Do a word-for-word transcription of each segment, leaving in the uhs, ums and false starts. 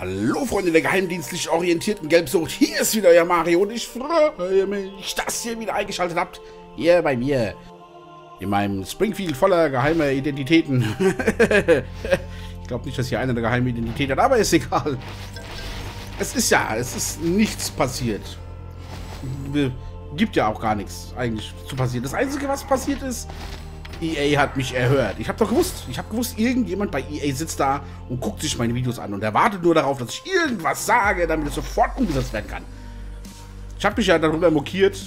Hallo Freunde der geheimdienstlich orientierten Gelbsucht, hier ist wieder euer Mario und ich freue mich, dass ihr wieder eingeschaltet habt, hier bei mir, in meinem Springfield voller geheimer Identitäten. Ich glaube nicht, dass hier einer eine geheime Identität hat, aber ist egal. Es ist ja, es ist nichts passiert. Gibt ja auch gar nichts eigentlich zu passieren. Das Einzige, was passiert ist, E A hat mich erhört. Ich habe doch gewusst, ich habe gewusst, irgendjemand bei E A sitzt da und guckt sich meine Videos an und erwartet nur darauf, dass ich irgendwas sage, damit es sofort umgesetzt werden kann. Ich habe mich ja darüber mokiert,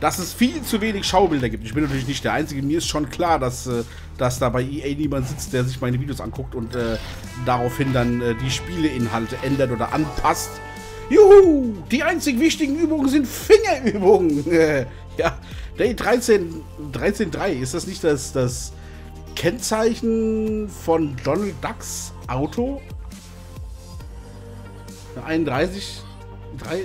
dass es viel zu wenig Schaubilder gibt. Ich bin natürlich nicht der Einzige. Mir ist schon klar, dass, dass da bei E A niemand sitzt, der sich meine Videos anguckt und äh, daraufhin dann äh, die Spieleinhalte ändert oder anpasst. Juhu! Die einzig wichtigen Übungen sind Fingerübungen. Ja, Day dreizehn Punkt drei. Ist das nicht das, das Kennzeichen von Donald Ducks Auto? einunddreißig Punkt drei.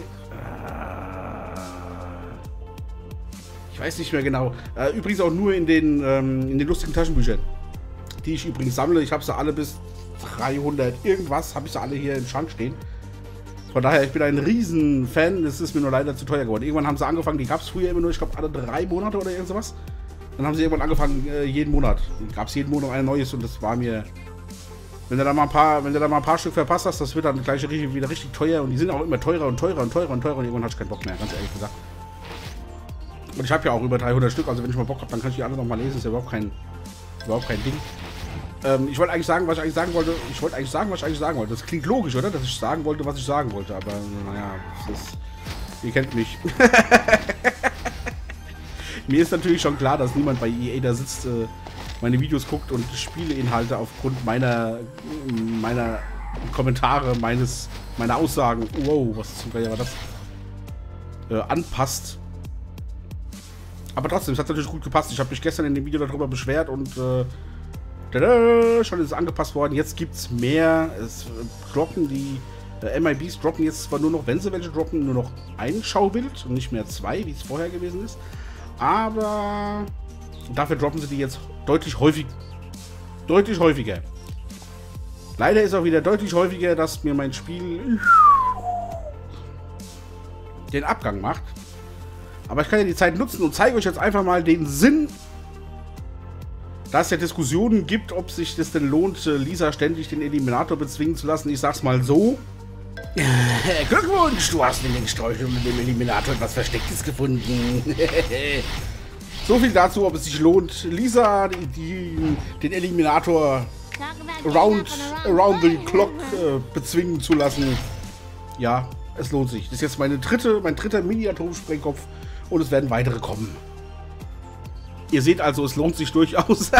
Ich weiß nicht mehr genau. Übrigens auch nur in den, in den lustigen Taschenbüchern, die ich übrigens sammle. Ich habe sie alle bis dreihundert irgendwas, habe ich sie alle hier im Schrank stehen. Von daher, ich bin ein Riesenfan. Es ist mir nur leider zu teuer geworden. Irgendwann haben sie angefangen, die gab es früher immer nur, ich glaube, alle drei Monate oder irgend sowas. Dann haben sie irgendwann angefangen, äh, jeden Monat. Gab es jeden Monat ein neues und das war mir... Wenn du da mal ein paar, wenn du da mal ein paar Stück verpasst hast, das wird dann gleich richtig, wieder richtig teuer. Und die sind auch immer teurer und teurer und teurer und teurer. Und irgendwann hatte ich keinen Bock mehr, ganz ehrlich gesagt. Und ich habe ja auch über dreihundert Stück. Also wenn ich mal Bock habe, dann kann ich die alle nochmal lesen. Ist ja überhaupt kein, überhaupt kein Ding. Ich wollte eigentlich sagen, was ich eigentlich sagen wollte. Ich wollte eigentlich sagen, was ich eigentlich sagen wollte. Das klingt logisch, oder? Dass ich sagen wollte, was ich sagen wollte. Aber naja, das ist, ihr kennt mich. Mir ist natürlich schon klar, dass niemand bei E A da sitzt, meine Videos guckt und Spieleinhalte aufgrund meiner meiner Kommentare, meines meiner Aussagen. Wow, was zum Geier war das? Äh, anpasst. Aber trotzdem, es hat natürlich gut gepasst. Ich habe mich gestern in dem Video darüber beschwert und äh, tada, schon ist es angepasst worden. Jetzt gibt es mehr. Es droppen die äh, M I Bs droppen jetzt zwar nur noch, wenn sie welche droppen, nur noch ein Schaubild und nicht mehr zwei, wie es vorher gewesen ist. Aber dafür droppen sie die jetzt deutlich häufig, deutlich häufiger. Leider ist auch wieder deutlich häufiger, dass mir mein Spiel den Abgang macht. Aber ich kann ja die Zeit nutzen und zeige euch jetzt einfach mal den Sinn, dass es ja Diskussionen gibt, ob sich das denn lohnt, Lisa ständig den Eliminator bezwingen zu lassen. Ich sag's mal so. Glückwunsch, du hast in den Sträuchern mit dem Eliminator etwas Verstecktes gefunden. So viel dazu, ob es sich lohnt, Lisa die, die, den Eliminator round, around the clock äh, bezwingen zu lassen. Ja, es lohnt sich. Das ist jetzt meine dritte, mein dritter Mini-Atomsprengkopf und es werden weitere kommen. Ihr seht also, es lohnt sich durchaus.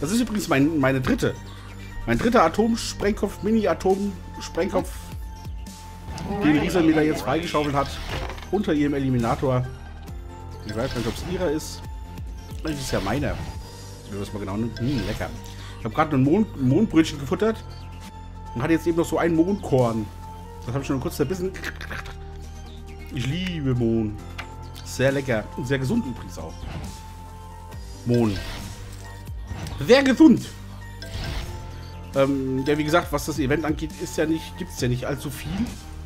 Das ist übrigens mein, meine dritte. Mein dritter Atomsprengkopf, Mini-Atomsprengkopf, den Lisa mir da jetzt freigeschaufelt hat. Unter ihrem Eliminator. Ich weiß nicht, ob es ihrer ist. Das ist ja meiner. Wenn wir das mal genau nimmt. Hm, lecker. Ich habe gerade ein Mond, Mondbrötchen gefuttert und hatte jetzt eben noch so ein Mondkorn. Das habe ich schon kurz zerbissen. Ich liebe Mohn. Sehr lecker und sehr gesund übrigens auch. Mohn. Sehr gesund. Ähm, ja, wie gesagt, was das Event angeht, ist ja nicht, gibt es ja nicht allzu viel.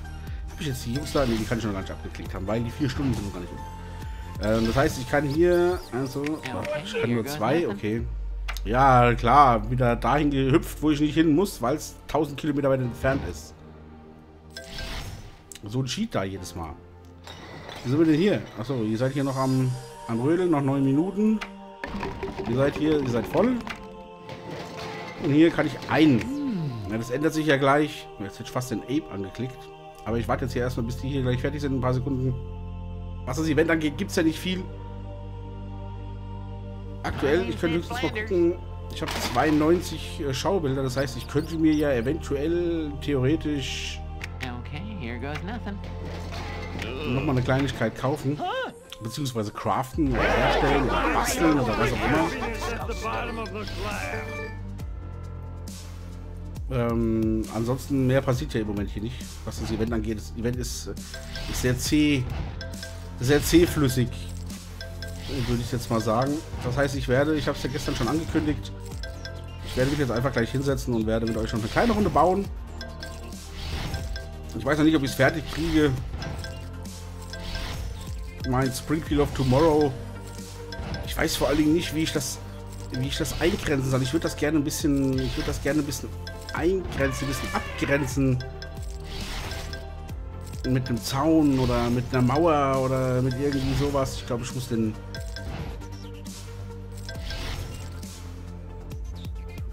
Habe ich jetzt die Jungs da? Ne, die kann ich noch gar nicht abgeklickt haben, weil die vier Stunden sind noch gar nicht um. Ähm, das heißt, ich kann hier, also, ich kann nur zwei, okay. Ja, klar, wieder dahin gehüpft, wo ich nicht hin muss, weil es tausend Kilometer weit entfernt ist. So ein Cheat da jedes Mal. Wie sind wir denn hier? Achso, ihr seid hier noch am, am Rödeln, noch neun Minuten. Ihr seid hier, ihr seid voll. Und hier kann ich einen. Ja, das ändert sich ja gleich. Jetzt wird fast den Ape angeklickt. Aber ich warte jetzt hier erstmal, bis die hier gleich fertig sind, ein paar Sekunden. Was das Event angeht, gibt es ja nicht viel. Aktuell, ich könnte höchstens mal gucken. Ich habe zweiundneunzig äh, Schaubilder, das heißt, ich könnte mir ja eventuell theoretisch... Okay, here goes nothing. Nochmal eine Kleinigkeit kaufen, beziehungsweise craften oder herstellen oder basteln oder was auch immer. Ähm, ansonsten mehr passiert ja im Moment hier nicht, was das Event angeht. Das Event ist, ist sehr zäh, sehr zähflüssig, würde ich jetzt mal sagen. Das heißt, ich werde, ich habe es ja gestern schon angekündigt, Ich werde mich jetzt einfach gleich hinsetzen und werde mit euch schon eine kleine Runde bauen. Ich weiß noch nicht, ob ich es fertig kriege. Mein Springfield of Tomorrow. Ich weiß vor allen Dingen nicht, wie ich das, wie ich das eingrenzen soll. Ich würde das gerne ein bisschen, ich würde das gerne ein bisschen eingrenzen, ein bisschen abgrenzen. Mit einem Zaun oder mit einer Mauer oder mit irgendwie sowas. Ich glaube, ich muss den...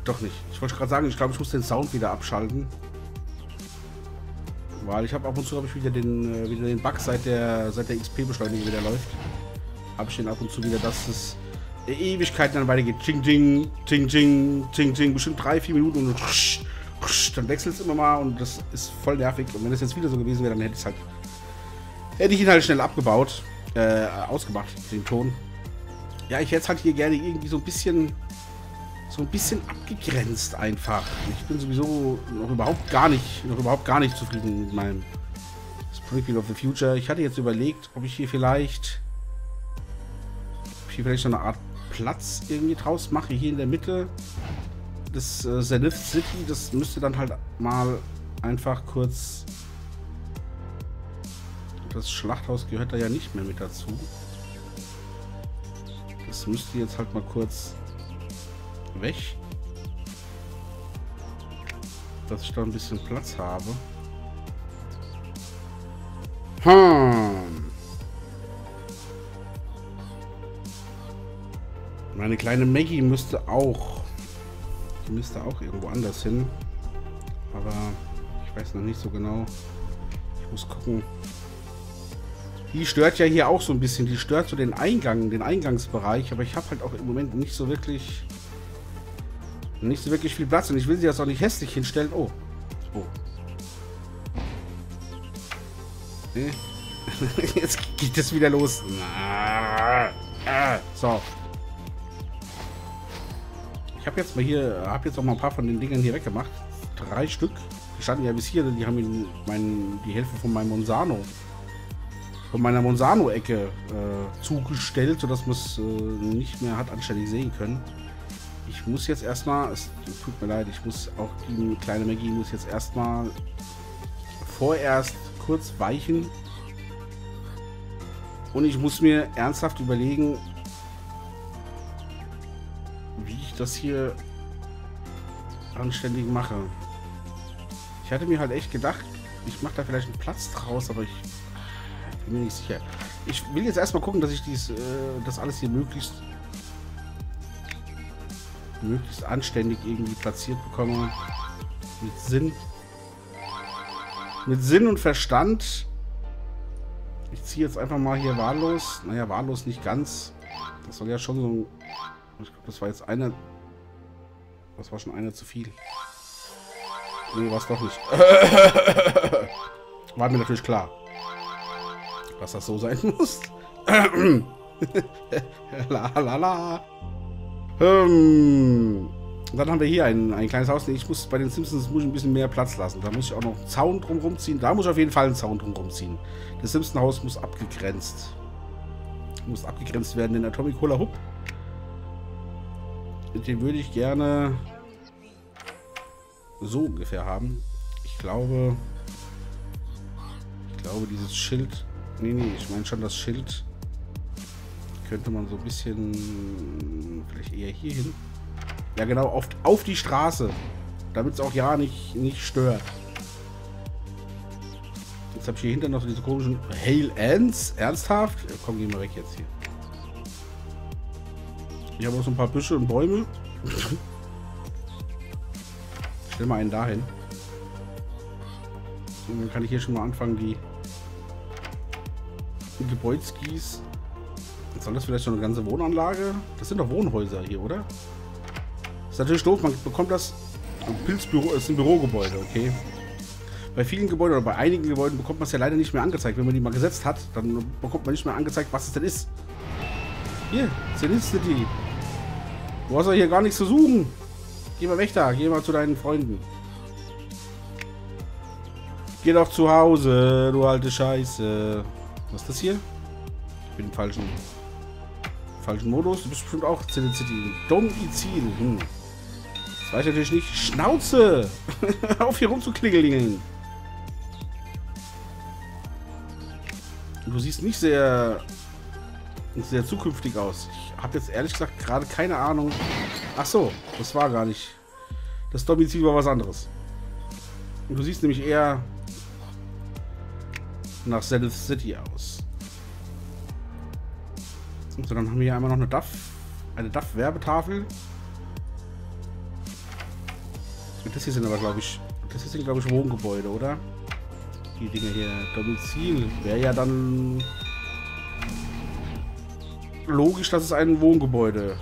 Doch nicht. Ich wollte gerade sagen, ich glaube, ich muss den Sound wieder abschalten. Weil ich habe ab und zu habe ich wieder den äh, wieder den Bug seit der seit der X P-Beschleunigung wieder läuft. Habe ich den ab und zu wieder, dass es Ewigkeiten dann weitergeht. Ching, ching, ching, ching, ching, ching. Bestimmt drei, vier Minuten und rusch, rusch, dann wechselt es immer mal und das ist voll nervig. Und wenn es jetzt wieder so gewesen wäre, dann hätte ich halt hätte ich ihn halt schnell abgebaut, äh, ausgemacht, den Ton. Ja, ich hätte es halt hier gerne irgendwie so ein bisschen so ein bisschen abgegrenzt einfach. Ich bin sowieso noch überhaupt gar nicht, noch überhaupt gar nicht zufrieden mit meinem Springfield of the Future. Ich hatte jetzt überlegt, ob ich hier vielleicht, ob ich hier vielleicht so eine Art Platz irgendwie draus mache, hier in der Mitte des äh, Zenith City. Das müsste dann halt mal einfach kurz... Das Schlachthaus gehört da ja nicht mehr mit dazu. Das müsste jetzt halt mal kurz... weg, dass ich da ein bisschen Platz habe. Hm. Meine kleine Maggie müsste auch, die müsste auch irgendwo anders hin, aber ich weiß noch nicht so genau. Ich muss gucken. Die stört ja hier auch so ein bisschen. Die stört so den Eingang, den Eingangsbereich, aber ich habe halt auch im Moment nicht so wirklich Nicht so wirklich viel Platz und ich will sie jetzt auch nicht hässlich hinstellen. Oh. Oh. Nee. Jetzt geht es wieder los. So. Ich habe jetzt mal hier, habe jetzt auch mal ein paar von den Dingern hier weggemacht. Drei Stück. Die standen ja bis hier, die haben meinen, die Hälfte von meinem Monsano, von meiner Monsano-Ecke äh, zugestellt, sodass man es äh, nicht mehr hat anständig sehen können. Ich muss jetzt erstmal, es tut mir leid, ich muss auch die kleine Magie muss jetzt erstmal vorerst kurz weichen. Und ich muss mir ernsthaft überlegen, wie ich das hier anständig mache. Ich hatte mir halt echt gedacht, ich mache da vielleicht einen Platz draus, aber ich, ich bin mir nicht sicher. Ich will jetzt erstmal gucken, dass ich dies, äh, das alles hier möglichst möglichst anständig irgendwie platziert bekomme. Mit Sinn. Mit Sinn und Verstand. Ich ziehe jetzt einfach mal hier wahllos. Naja, wahllos nicht ganz. Das soll ja schon so ein... Ich glaube, das war jetzt einer... Das war schon einer zu viel. Nee, war es doch nicht. War mir natürlich klar, dass das so sein muss. La la la. Ähm, dann haben wir hier ein, ein kleines Haus. Ich muss bei den Simpsons muss ich ein bisschen mehr Platz lassen. Da muss ich auch noch einen Zaun drum rumziehen. Da muss ich auf jeden Fall einen Zaun drum rumziehen. Das Simpson-Haus muss abgegrenzt. Muss abgegrenzt werden. Den Atomic Cola Hub. Den würde ich gerne so ungefähr haben. Ich glaube... Ich glaube dieses Schild... Nee, nee, ich meine schon das Schild... Könnte man so ein bisschen vielleicht eher hier hin. Ja genau, auf, auf die Straße. Damit es auch ja nicht, nicht stört. Jetzt habe ich hier hinter noch diese komischen Hail Ants. Ernsthaft? Ja, komm, geh mal weg jetzt hier. Ich habe auch so ein paar Büsche und Bäume. Ich stell mal einen dahin. Und dann kann ich hier schon mal anfangen, die, die Gebäudeskis. Soll das vielleicht schon eine ganze Wohnanlage? Das sind doch Wohnhäuser hier, oder? Ist natürlich doof, man bekommt das... Ein Pilzbüro ist ein Bürogebäude, okay? Bei vielen Gebäuden oder bei einigen Gebäuden bekommt man es ja leider nicht mehr angezeigt. Wenn man die mal gesetzt hat, dann bekommt man nicht mehr angezeigt, was es denn ist. Hier, Zenith City. Du hast ja hier gar nichts zu suchen. Geh mal weg da, geh mal zu deinen Freunden. Geh doch zu Hause, du alte Scheiße. Was ist das hier? Ich bin im falschen... falschen Modus. Du bist bestimmt auch Zenith City. Domizil. Hm. Das weiß ich natürlich nicht. Schnauze! Auf hier rumzuklingeln. Du siehst nicht sehr, sehr zukünftig aus. Ich habe jetzt ehrlich gesagt gerade keine Ahnung. Ach so, das war gar nicht. Das Domizil war was anderes. Und du siehst nämlich eher nach Zenith City aus. So, dann haben wir hier einmal noch eine D A F. Eine D A F-Werbetafel. Das hier sind aber, glaube ich, das hier sind, glaube ich, Wohngebäude, oder? Die Dinge hier. Domizil wäre ja dann logisch, dass es ein Wohngebäude,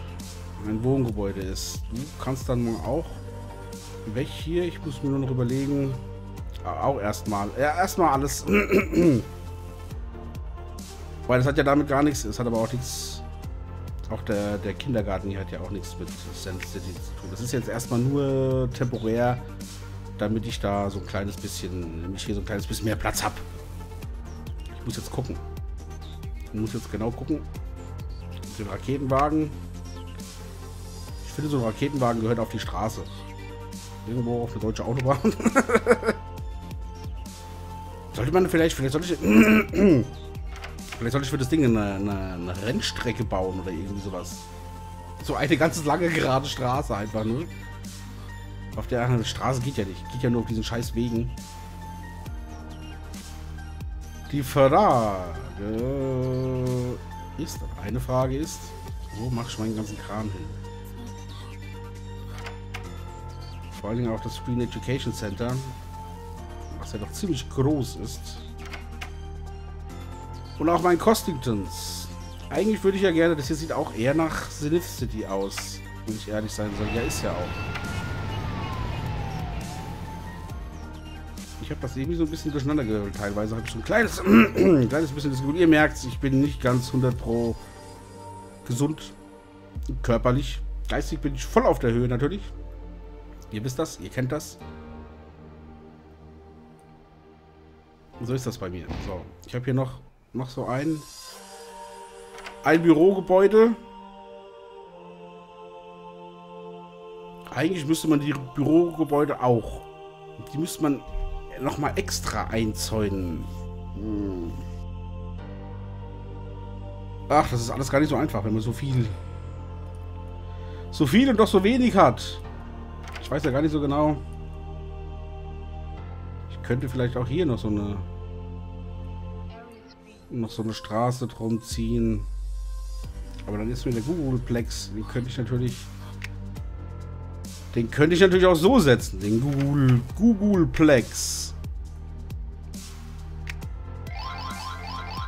ein Wohngebäude ist. Du kannst dann mal auch weg hier. Ich muss mir nur noch überlegen. Auch erstmal. Ja, erstmal alles. Weil das hat ja damit gar nichts. Es hat aber auch nichts. Auch der, der Kindergarten hier hat ja auch nichts mit Zenith City zu tun. Das ist jetzt erstmal nur temporär, damit ich da so ein kleines bisschen, nämlich hier so ein kleines bisschen mehr Platz habe. Ich muss jetzt gucken. Ich muss jetzt genau gucken. Den Raketenwagen. Ich finde, so ein Raketenwagen gehört auf die Straße. Irgendwo auf eine deutsche Autobahn. Sollte man vielleicht, vielleicht sollte ich. Vielleicht sollte ich für das Ding eine, eine, eine Rennstrecke bauen oder irgendwie sowas. So eine ganz lange gerade Straße einfach nur. Auf der anderen Straße geht ja nicht. Geht ja nur auf diesen scheiß Wegen. Die Frage ist, eine Frage ist, wo mache ich meinen ganzen Kram hin? Vor allen Dingen auch das Green Education Center, was ja doch ziemlich groß ist. Und auch mein Costingtons. Eigentlich würde ich ja gerne, das hier sieht auch eher nach Zenith City aus, wenn ich ehrlich sein soll. Ja, ist ja auch. Ich habe das irgendwie so ein bisschen durcheinander gehört. Teilweise habe ich so ein kleines, ein kleines bisschen das Gefühl. Ihr merkt, ich bin nicht ganz hundert Pro gesund, körperlich. Geistig bin ich voll auf der Höhe natürlich. Ihr wisst das, ihr kennt das. So ist das bei mir. So, ich habe hier noch... Noch so ein, ein Bürogebäude. Eigentlich müsste man die Bürogebäude auch. Die müsste man nochmal extra einzäunen. Hm. Ach, das ist alles gar nicht so einfach, wenn man so viel, so viel und doch so wenig hat. Ich weiß ja gar nicht so genau. Ich könnte vielleicht auch hier noch so eine... noch so eine Straße drum ziehen. Aber dann ist mir der Googleplex. Den könnte ich natürlich... Den könnte ich natürlich auch so setzen. Den Google, Googleplex.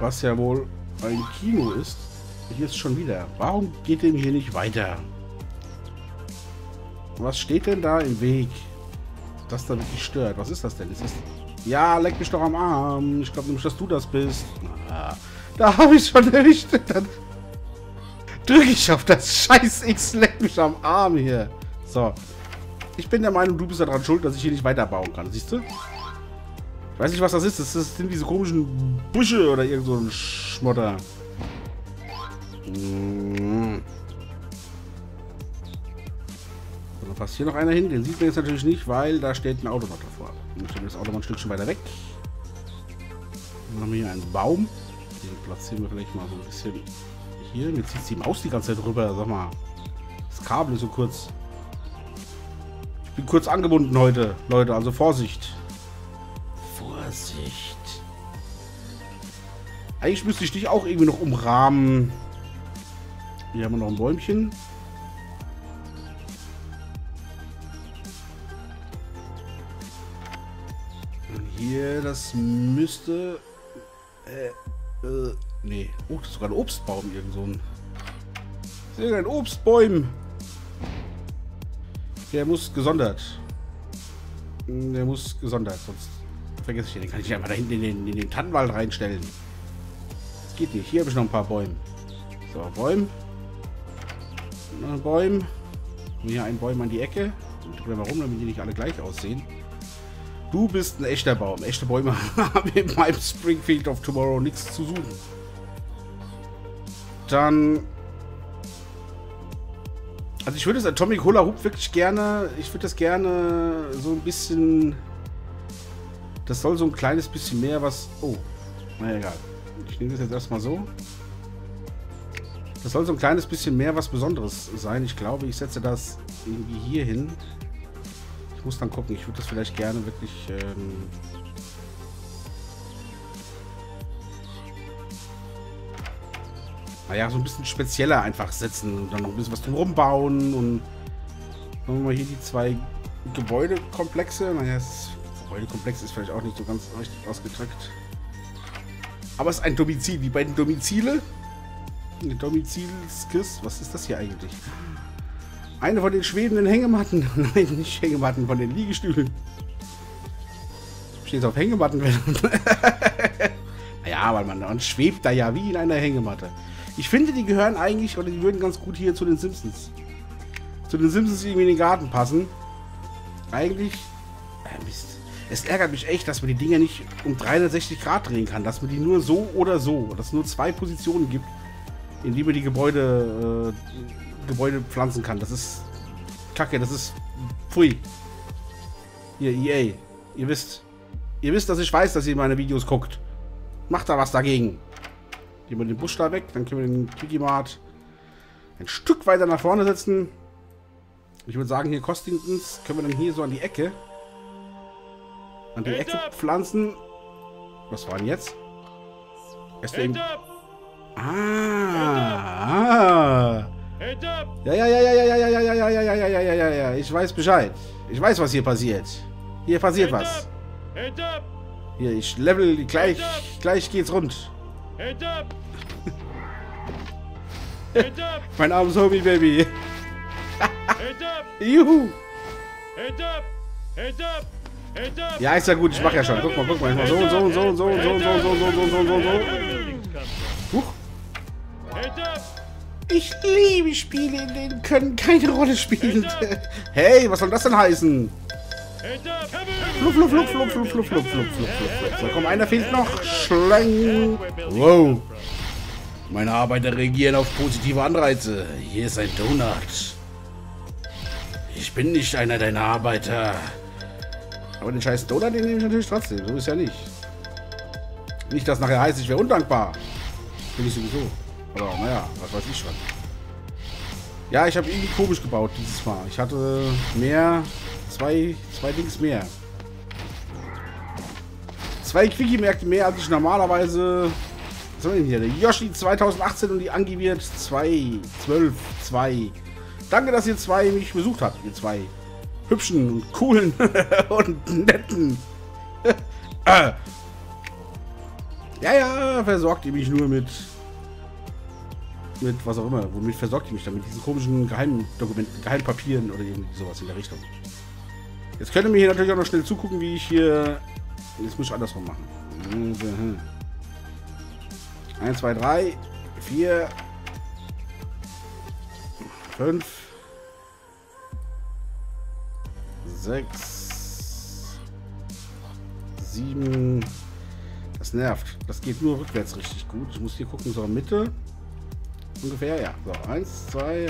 Was ja wohl ein Kino ist. Hier ist schon wieder. Warum geht dem hier nicht weiter? Was steht denn da im Weg? Das da wirklich stört. Was ist das denn? Ist das... Ja, leck mich doch am Arm. Ich glaube nämlich, dass du das bist. Na, da habe ich schon erwischt. Dann drücke ich auf das scheiß X, leck mich am Arm hier. So. Ich bin der Meinung, du bist daran schuld, dass ich hier nicht weiterbauen kann. Siehst du? Ich weiß nicht, was das ist. Das sind diese komischen Büsche oder irgend so ein Schmotter. Hm. So, dann passt hier noch einer hin. Den sieht man jetzt natürlich nicht, weil da steht ein Auto noch davor. Ich nehme das Auto mal ein Stückchen weiter weg. Dann haben wir hier einen Baum. Den platzieren wir vielleicht mal so ein bisschen hier. Jetzt zieht die Maus die ganze Zeit rüber. Sag mal, das Kabel ist so kurz. Ich bin kurz angebunden heute, Leute. Also Vorsicht. Vorsicht. Eigentlich müsste ich dich auch irgendwie noch umrahmen. Hier haben wir noch ein Bäumchen. Hier, das müsste... Äh, äh, nee. Oh, das ist sogar ein Obstbaum, irgend so ein... Das ist irgendein Obstbäum. Der muss gesondert. Der muss gesondert, sonst vergesse ich den. Den kann ich einfach da hinten in den, in den Tannenwald reinstellen. Das geht nicht. Hier habe ich noch ein paar Bäume. So, Bäume. Noch ein Bäume. Und hier ein Bäum an die Ecke. Und drüber rum, damit die nicht alle gleich aussehen. Du bist ein echter Baum. Echte Bäume haben in meinem Springfield of Tomorrow nichts zu suchen. Dann Also ich würde das Atomic Hula Hoop wirklich gerne, ich würde das gerne so ein bisschen, das soll so ein kleines bisschen mehr was, oh, na egal. Ich nehme das jetzt erstmal so. Das soll so ein kleines bisschen mehr was Besonderes sein. Ich glaube, ich setze das irgendwie hier hin. Ich muss dann gucken, ich würde das vielleicht gerne wirklich, ähm naja, so ein bisschen spezieller einfach setzen und dann noch ein bisschen was drumherum bauen. Und dann haben wir hier die zwei Gebäudekomplexe. Naja, das Gebäudekomplex ist vielleicht auch nicht so ganz richtig ausgedrückt. Aber es ist ein Domizil. Die beiden Domizile. Eine Domizilskiste. Was ist das hier eigentlich? Eine von den schwebenden Hängematten. Nein, nicht Hängematten, von den Liegestühlen. Steht auf Hängematten. Naja, weil man, man schwebt da ja wie in einer Hängematte. Ich finde, die gehören eigentlich, oder die würden ganz gut hier zu den Simpsons. Zu den Simpsons, die irgendwie in den Garten passen. Eigentlich, äh Mist. Es ärgert mich echt, dass man die Dinger nicht um dreihundertsechzig Grad drehen kann. Dass man die nur so oder so, dass es nur zwei Positionen gibt, in die man die Gebäude, äh, Gebäude pflanzen kann. Das ist Kacke, das ist pfui. Hier, E A. Ihr wisst, ihr wisst, dass ich weiß, dass ihr meine Videos guckt. Macht da was dagegen. Gehen wir den Busch da weg, dann können wir den Quickie Mart ein Stück weiter nach vorne setzen. Ich würde sagen, hier Costingtons können wir dann hier so an die Ecke. An die Ecke pflanzen. Was war denn jetzt? Erst eben. Ah. Ja, ja, ja, ja, ja, ja, ja, ja, ja, ja, ja, ja, ja, ja, ja. Ich weiß Bescheid. Ich weiß, was hier passiert. Hier passiert was. Hier, ich level gleich. Gleich geht's rund. Mein armes Homie Baby. Juhu. Ja, ist ja gut, ich mach ja schon. Guck mal, guck mal. Ich mach so und so und so und so und so und so und so und so und so und so und so. Huch. Ich liebe Spiele, in denen können keine Rolle spielen. Hey, was soll das denn heißen? Fluff, fluff, fluff, fluff, fluff, fluff, fluff, fluff, fluff. So, komm, einer fehlt noch. Schlang. Wow. Meine Arbeiter reagieren auf positive Anreize. Hier ist ein Donut. Ich bin nicht einer deiner Arbeiter. Aber den scheiß Donut, den nehme ich natürlich trotzdem. So ist ja nicht. Nicht, dass nachher heißt, ich wäre undankbar. Bin ich sowieso. Aber naja, was weiß ich schon. Ja, ich habe irgendwie komisch gebaut dieses Mal. Ich hatte mehr... Zwei, zwei Dings mehr. Zwei Quickie-Märkte mehr, als ich normalerweise... Was haben wir denn hier? Der Yoshi zweitausendachtzehn und die Angiviert zwei, zwölf, zwei. Danke, dass ihr zwei mich besucht habt. Ihr zwei hübschen und coolen und netten. äh. Ja, ja, versorgt ihr mich nur mit... Mit was auch immer. Womit versorgt ihr mich damit? Diesen komischen Geheimdokumenten, Geheimpapieren oder irgendwie sowas in der Richtung. Jetzt könnt ihr mir hier natürlich auch noch schnell zugucken, wie ich hier... Jetzt muss ich andersrum machen. eins, zwei, drei, vier, fünf, sechs, sieben... Das nervt. Das geht nur rückwärts richtig gut. Ich muss hier gucken, so in der Mitte. Ungefähr, ja. So, eins, zwei...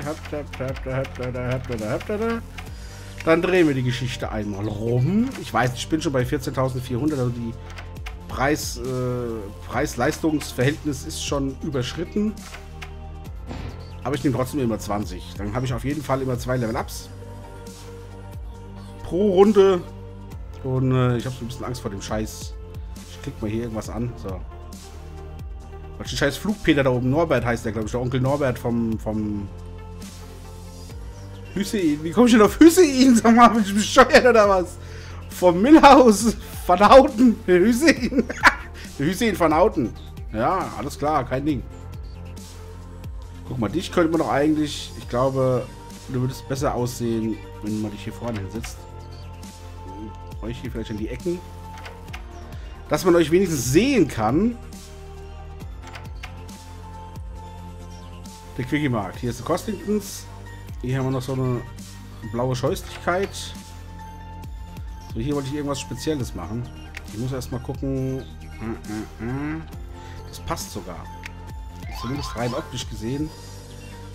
Dann drehen wir die Geschichte einmal rum. Ich weiß, ich bin schon bei vierzehntausendvierhundert, also die Preis, äh, Preis-Leistungs-Verhältnis ist schon überschritten. Aber ich nehme trotzdem immer zwanzig. Dann habe ich auf jeden Fall immer zwei Level-Ups pro Runde. Und äh, ich habe so ein bisschen Angst vor dem Scheiß. Ich klicke mal hier irgendwas an. So. Welchen scheiß Flugpeter da oben? Norbert heißt der, glaube ich. Der Onkel Norbert vom... vom Hüseyin, wie komme ich denn auf Hüseyin? Sag mal, bin ich bescheuert oder was? Vom Milhouse, Van Houten, Hüseyin. Hüseyin Van Houten. Ja, alles klar, kein Ding. Guck mal, dich könnte man doch eigentlich, ich glaube, du würdest besser aussehen, wenn man dich hier vorne hinsetzt. Euch hier vielleicht in die Ecken. Dass man euch wenigstens sehen kann. Der Quickie Mart. Hier ist der Costingtons. Hier haben wir noch so eine blaue Scheußlichkeit. So, hier wollte ich irgendwas Spezielles machen. Ich muss erstmal gucken. Das passt sogar. Zumindest rein optisch gesehen.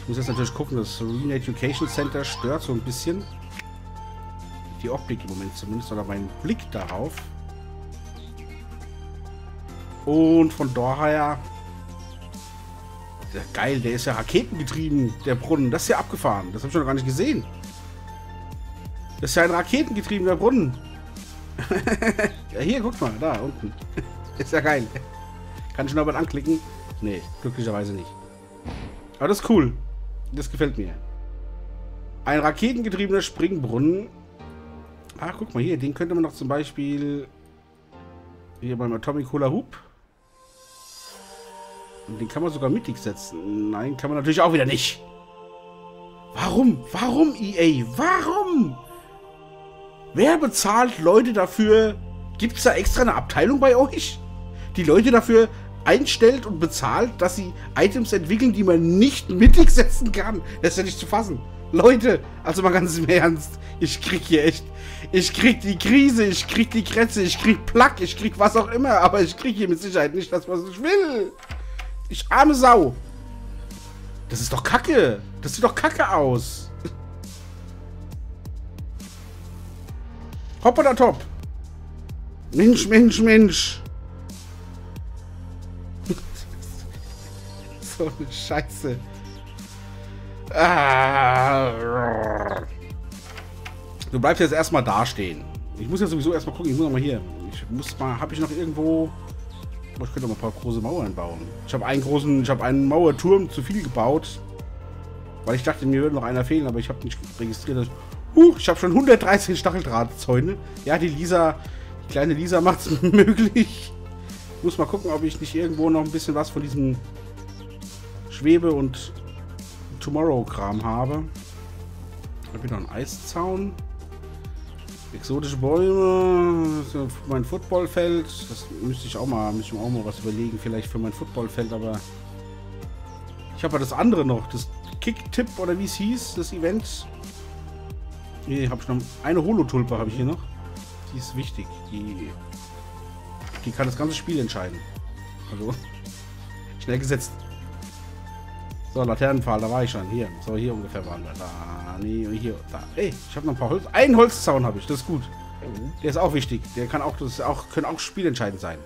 Ich muss jetzt natürlich gucken, das Re-Education-Center stört so ein bisschen. Die Optik im Moment zumindest, oder mein Blick darauf. Und von daher... Ja, geil, der ist ja raketengetrieben, der Brunnen. Das ist ja abgefahren. Das habe ich noch gar nicht gesehen. Das ist ja ein raketengetriebener Brunnen. Ja, hier, guck mal, da unten. Ist ja geil. Kann ich Norbert anklicken? Nee, glücklicherweise nicht. Aber das ist cool. Das gefällt mir. Ein raketengetriebener Springbrunnen. Ach, guck mal hier. Den könnte man noch zum Beispiel... Hier beim Atomic Hula Hoop. Und den kann man sogar mittig setzen. Nein, kann man natürlich auch wieder nicht. Warum? Warum, E A? Warum? Wer bezahlt Leute dafür? Gibt es da extra eine Abteilung bei euch? Die Leute dafür einstellt und bezahlt, dass sie Items entwickeln, die man nicht mittig setzen kann. Das ist ja nicht zu fassen. Leute, also mal ganz im Ernst. Ich krieg hier echt... Ich krieg die Krise, ich krieg die Krätze, ich krieg Plack, ich krieg was auch immer. Aber ich krieg hier mit Sicherheit nicht das, was ich will. Ich arme Sau. Das ist doch Kacke. Das sieht doch Kacke aus. Hopp oder top? Mensch, Mensch, Mensch. So eine Scheiße. Ah. Du bleibst jetzt erstmal dastehen. Ich muss ja sowieso erstmal gucken. Ich muss noch mal hier. Ich muss mal. Habe ich noch irgendwo. Ich könnte noch mal ein paar große Mauern bauen. Ich habe einen großen, ich habe einen Mauerturm zu viel gebaut. Weil ich dachte, mir würde noch einer fehlen, aber ich habe nicht registriert. Huch, ich habe schon hundertdreizehn Stacheldrahtzäune. Ja, die Lisa, die kleine Lisa macht es möglich. Ich muss mal gucken, ob ich nicht irgendwo noch ein bisschen was von diesem Schwebe- und Tomorrow-Kram habe. Ich habe hier noch einen Eiszaun. Exotische Bäume, mein Footballfeld, das müsste ich auch mal, müsste ich mir auch mal was überlegen, vielleicht für mein Footballfeld, aber ich habe ja das andere noch, das Kick-Tipp oder wie es hieß, das Event. Hier habe ich noch eine Holotulpe, habe ich hier noch. Die ist wichtig, die, die kann das ganze Spiel entscheiden. Also, schnell gesetzt. So, Laternenpfahl, da war ich schon. Hier, so hier ungefähr waren wir. Da, nee, hier, da. Ey, ich habe noch ein paar Holz. Einen Holzzaun habe ich, das ist gut. Der ist auch wichtig. Der kann auch, das ist auch, können auch spielentscheidend sein.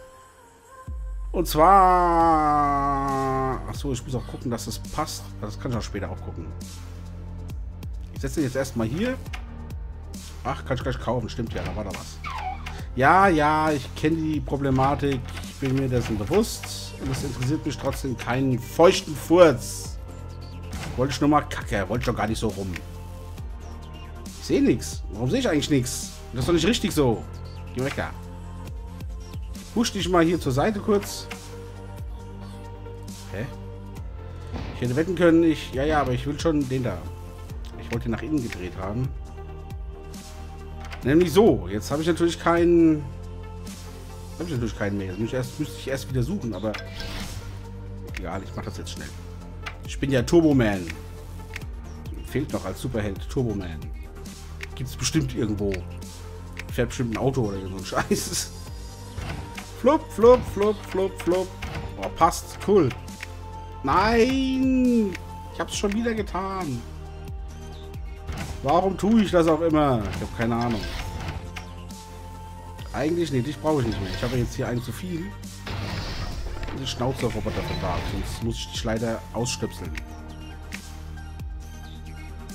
Und zwar... Achso, ich muss auch gucken, dass das passt. Das kann ich auch später auch gucken. Ich setze jetzt erstmal hier. Ach, kann ich gleich kaufen. Stimmt ja, da war da was. Ja, ja, ich kenne die Problematik. Ich bin mir dessen bewusst. Und das interessiert mich trotzdem keinen feuchten Furz. Wollte ich nur mal Kacke. Wollte ich doch gar nicht so rum. Ich sehe nichts. Warum sehe ich eigentlich nichts? Das ist doch nicht richtig so. Geh weg da. Husch dich mal hier zur Seite kurz. Hä? Ich hätte wetten können, ich... Ja, ja, aber ich will schon den da. Ich wollte ihn nach innen gedreht haben. Nämlich so. Jetzt habe ich natürlich keinen... Habe ich natürlich keinen mehr. Müsste ich, erst, müsste ich erst wieder suchen, aber egal, ich mache das jetzt schnell. Ich bin ja Turboman. Fehlt noch als Superheld Turboman. Gibt es bestimmt irgendwo. Fährt bestimmt ein Auto oder so ein Scheiß. Flup, flup, flup, flup, flup. Oh, passt. Cool. Nein! Ich hab's schon wieder getan. Warum tue ich das auch immer? Ich habe keine Ahnung. Eigentlich nicht, ich brauche ich nicht mehr. Ich habe jetzt hier einen zu viel. Diese Schnauzer-Roboter von da, sonst muss ich dich leider ausstöpseln.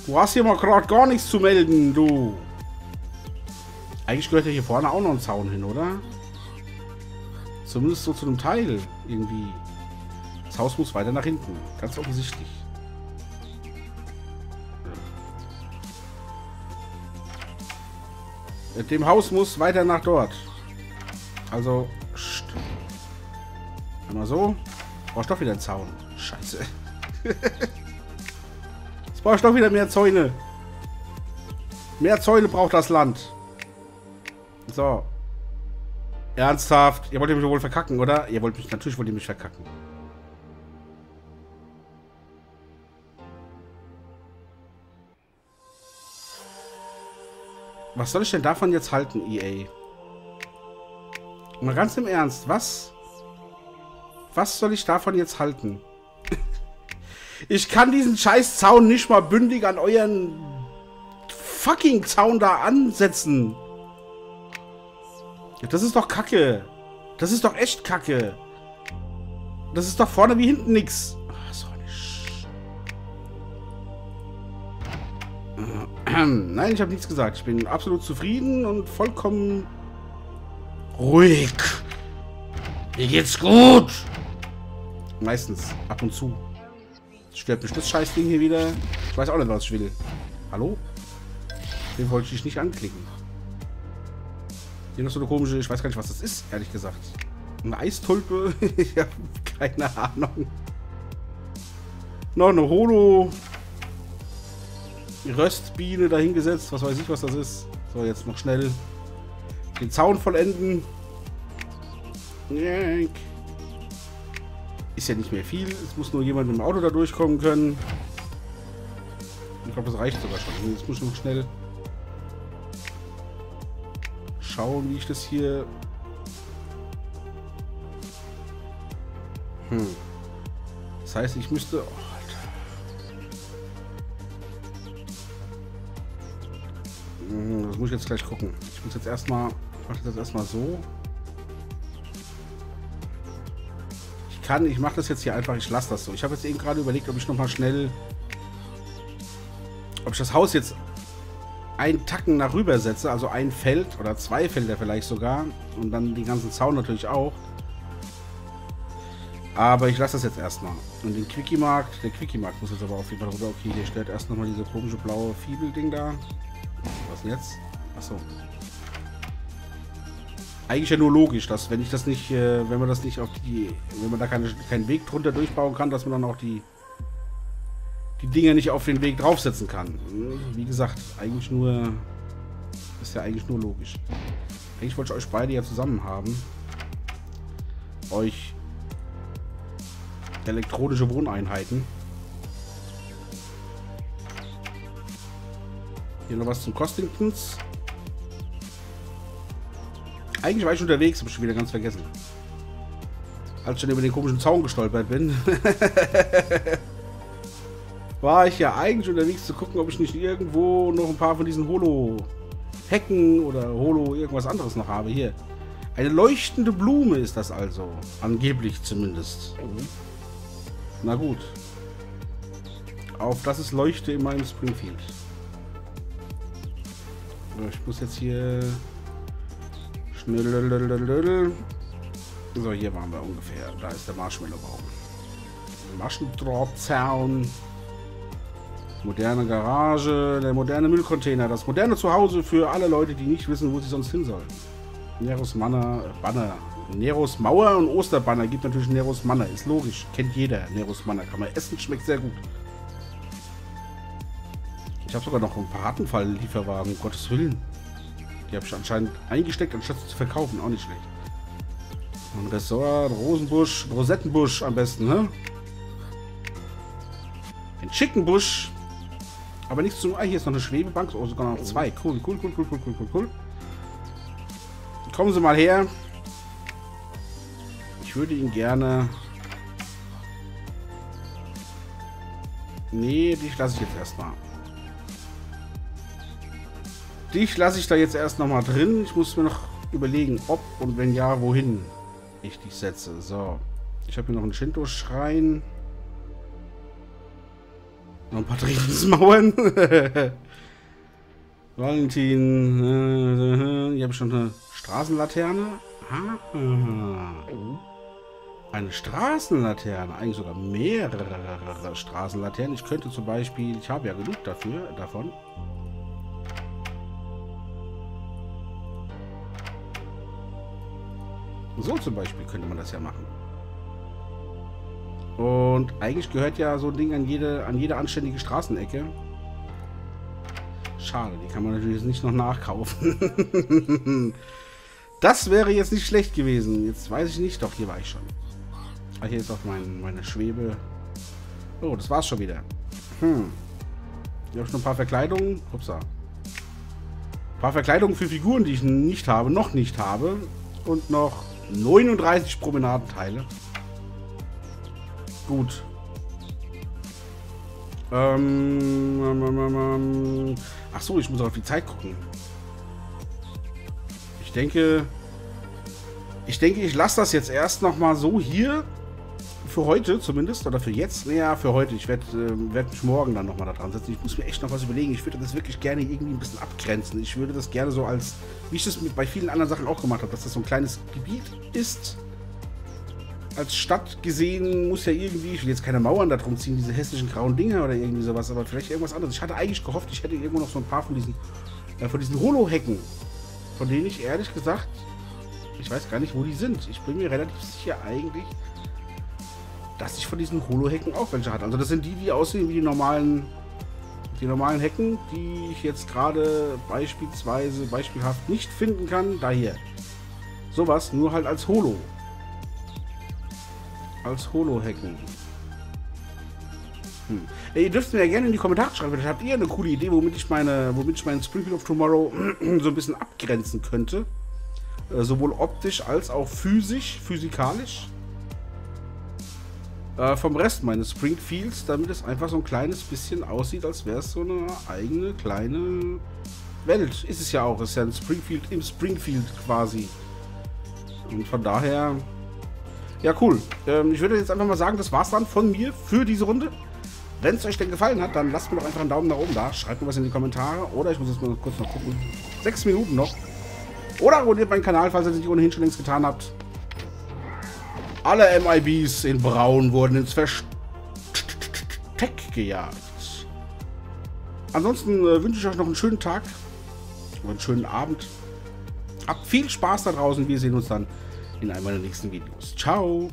Du hast hier mal gerade gar nichts zu melden, du. Eigentlich gehört ja hier vorne auch noch ein Zaun hin, oder? Zumindest so zu einem Teil irgendwie. Das Haus muss weiter nach hinten, ganz offensichtlich. Dem Haus muss weiter nach dort. Also, scht. Einmal so. Brauchst doch wieder einen Zaun. Scheiße. Jetzt brauchst doch wieder mehr Zäune. Mehr Zäune braucht das Land. So. Ernsthaft. Ihr wollt mich wohl verkacken, oder? Ihr wollt mich, natürlich wollt ihr mich verkacken. Was soll ich denn davon jetzt halten, E A? Mal ganz im Ernst, was? Was soll ich davon jetzt halten? Ich kann diesen scheiß Zaun nicht mal bündig an euren fucking Zaun da ansetzen. Das ist doch Kacke. Das ist doch echt Kacke. Das ist doch vorne wie hinten nix. Ach, so eine Sch- Nein, ich habe nichts gesagt. Ich bin absolut zufrieden und vollkommen ruhig. Mir geht's gut. Meistens. Ab und zu. Stört mich das Scheißding hier wieder. Ich weiß auch nicht, was ich will. Hallo? Den wollte ich nicht anklicken. Hier noch so eine komische... Ich weiß gar nicht, was das ist, ehrlich gesagt. Eine Eistulpe? Ich habe keine Ahnung. Noch eine Holo-Röstbiene dahingesetzt. Was weiß ich, was das ist. So, jetzt noch schnell den Zaun vollenden. Ist ja nicht mehr viel. Es muss nur jemand mit dem Auto da durchkommen können. Ich glaube, das reicht sogar schon. Jetzt muss ich noch schnell schauen, wie ich das hier... Hm. Das heißt, ich müsste... Oh, Alter. Das muss ich jetzt gleich gucken. Ich muss jetzt erstmal... Ich mache das erstmal so. Ich kann... Ich mache das jetzt hier einfach. Ich lasse das so. Ich habe jetzt eben gerade überlegt, ob ich nochmal schnell... Ob ich das Haus jetzt... einen Tacken nach rüber setze, also ein Feld oder zwei Felder vielleicht sogar und dann den ganzen Zaun natürlich auch. Aber ich lasse das jetzt erstmal. Und den Quickie Mart, der Quickie Mart muss jetzt aber auf jeden Fall rüber. Okay, hier stellt erst nochmal diese komische blaue Fiebelding da. Was denn jetzt? Achso. Eigentlich ja nur logisch, dass wenn ich das nicht, äh, wenn man das nicht auf die, wenn man da keine, keinen Weg drunter durchbauen kann, dass man dann auch die die Dinger nicht auf den Weg draufsetzen kann. Wie gesagt, eigentlich nur... Ist ja eigentlich nur logisch. Eigentlich wollte ich euch beide ja zusammen haben. Euch... elektronische Wohneinheiten. Hier noch was zum Costingtons. Eigentlich war ich unterwegs, habe ich schon wieder ganz vergessen. Als ich dann über den komischen Zaun gestolpert bin. War ich ja eigentlich unterwegs zu gucken, ob ich nicht irgendwo noch ein paar von diesen Holo-Hecken oder Holo irgendwas anderes noch habe. Hier. Eine leuchtende Blume ist das also. Angeblich zumindest. Mhm. Na gut. Auf das es leuchte in meinem Springfield. Ich muss jetzt hier... Schnell... So, hier waren wir ungefähr. Da ist der Marshmallowbaum. Maschendrahtzaun. Moderne Garage, der moderne Müllcontainer, das moderne Zuhause für alle Leute, die nicht wissen, wo sie sonst hin sollen. Neros Manner, Banner, Neros Mauer und Osterbanner gibt natürlich Neros Manner, ist logisch, kennt jeder. Neros Manner kann man essen, schmeckt sehr gut. Ich habe sogar noch ein paar Hartenfall-Lieferwagen, um Gottes Willen. Die habe ich anscheinend eingesteckt, anstatt zu verkaufen, auch nicht schlecht. Und Ressort, Rosenbusch, Rosettenbusch am besten, ne? Ein Chickenbusch. Aber nichts zum... Ah, hier ist noch eine Schwebebank. Oh, sogar noch zwei. Cool, cool, cool, cool, cool, cool, cool. Kommen Sie mal her. Ich würde ihn gerne... Nee, dich lasse ich jetzt erstmal. Dich lasse ich da jetzt erst nochmal drin. Ich muss mir noch überlegen, ob und wenn ja, wohin ich dich setze. So. Ich habe hier noch einen Shinto-Schrein. Noch ein paar Triebensmauern. Valentin. Hier habe ich schon eine Straßenlaterne. Eine Straßenlaterne. Eigentlich sogar mehrere Straßenlaternen. Ich könnte zum Beispiel... Ich habe ja genug dafür, davon. So zum Beispiel könnte man das ja machen. Und eigentlich gehört ja so ein Ding an jede, an jede anständige Straßenecke. Schade, die kann man natürlich jetzt nicht noch nachkaufen. Das wäre jetzt nicht schlecht gewesen. Jetzt weiß ich nicht, doch, hier war ich schon. Ah, hier ist auch mein, meine Schwebe. Oh, das war's schon wieder. Hm. Hier habe ich noch ein paar Verkleidungen. Upsa. Ein paar Verkleidungen für Figuren, die ich nicht habe, noch nicht habe. Und noch neununddreißig Promenadenteile. Gut. Ähm, ähm, ähm, ach so, ich muss auf die Zeit gucken. Ich denke, ich denke, ich lasse das jetzt erst noch mal so hier für heute zumindest oder für jetzt. Naja, für heute. Ich werde äh, werd mich morgen dann noch mal da dran setzen. Ich muss mir echt noch was überlegen. Ich würde das wirklich gerne irgendwie ein bisschen abgrenzen. Ich würde das gerne so als, wie ich das mit bei vielen anderen Sachen auch gemacht habe, dass das so ein kleines Gebiet ist. Als Stadt gesehen muss ja irgendwie, ich will jetzt keine Mauern da drum ziehen, diese hässlichen grauen Dinger oder irgendwie sowas, aber vielleicht irgendwas anderes. Ich hatte eigentlich gehofft, ich hätte irgendwo noch so ein paar von diesen, äh, von diesen Holo-Hecken, von denen ich ehrlich gesagt, ich weiß gar nicht, wo die sind. Ich bin mir relativ sicher eigentlich, dass ich von diesen Holo-Hecken auch welche hatte. Also das sind die, die aussehen wie die normalen, die normalen Hecken, die ich jetzt gerade beispielsweise, beispielhaft nicht finden kann. Daher sowas, nur halt als Holo. Als Holo-Hecken. Hm. Ihr dürft mir ja gerne in die Kommentare schreiben. Vielleicht habt ihr eine coole Idee, womit ich meine, womit ich meinen Springfield of Tomorrow so ein bisschen abgrenzen könnte. Äh, sowohl optisch als auch physisch, physikalisch. Äh, vom Rest meines Springfields, damit es einfach so ein kleines bisschen aussieht, als wäre es so eine eigene kleine Welt. Ist es ja auch. Es ist ja ein Springfield im Springfield quasi. Und von daher. Ja, cool. Ähm, ich würde jetzt einfach mal sagen, das war's dann von mir für diese Runde. Wenn es euch denn gefallen hat, dann lasst mir doch einfach einen Daumen nach oben da. Schreibt mir was in die Kommentare. Oder ich muss jetzt mal kurz noch gucken. Sechs Minuten noch. Oder abonniert meinen Kanal, falls ihr das nicht ohnehin schon längst getan habt. Alle M I Bs in Braun wurden ins Versteck gejagt. Ansonsten äh, wünsche ich euch noch einen schönen Tag. Und einen schönen Abend. Habt viel Spaß da draußen. Wir sehen uns dann in einem meiner nächsten Videos. Ciao!